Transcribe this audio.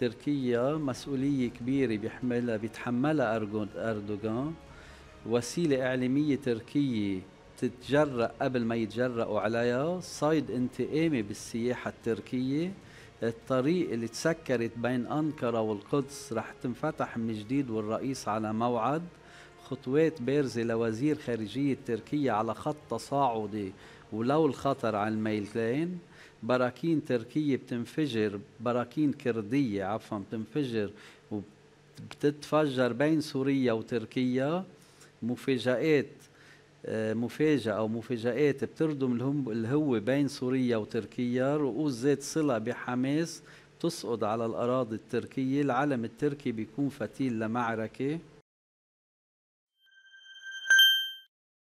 تركيا مسؤولية كبيرة بيتحملها أردوغان، وسيلة إعلامية تركية تتجرأ قبل ما يتجرأوا عليها، صيد انتقامي بالسياحة التركية. الطريق اللي تسكرت بين أنقره والقدس رح تنفتح من جديد، والرئيس على موعد. خطوات بارزة لوزير خارجية تركيا على خط تصاعدي ولو الخطر على الميلين. براكين تركية بتنفجر، براكين كردية عفوا بتنفجر وبتتفجر بين سوريا وتركيا. مفاجآت بتردم الهوة بين سوريا وتركيا. رؤوس ذات صلة بحماس تسقط على الأراضي التركية. العلم التركي بيكون فتيل لمعركة.